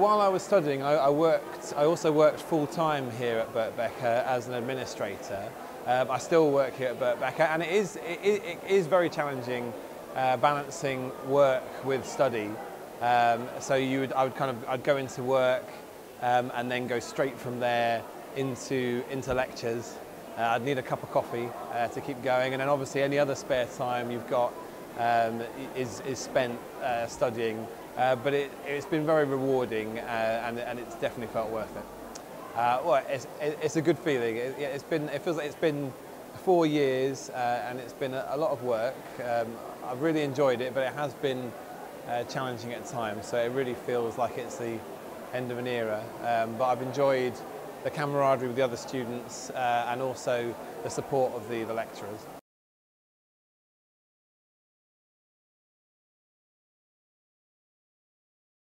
While I was studying, I also worked full-time here at Birkbeck as an administrator. I still work here at Birkbeck, and it is very challenging balancing work with study. So I'd go into work and then go straight from there into lectures. I'd need a cup of coffee to keep going, and then obviously any other spare time you've got is spent studying. But it's been very rewarding, and it's definitely felt worth it. Well, it's a good feeling. It feels like it's been 4 years, and it's been a lot of work. I've really enjoyed it, but it has been challenging at times. So it really feels like it's the end of an era. But I've enjoyed the camaraderie with the other students, and also the support of the lecturers.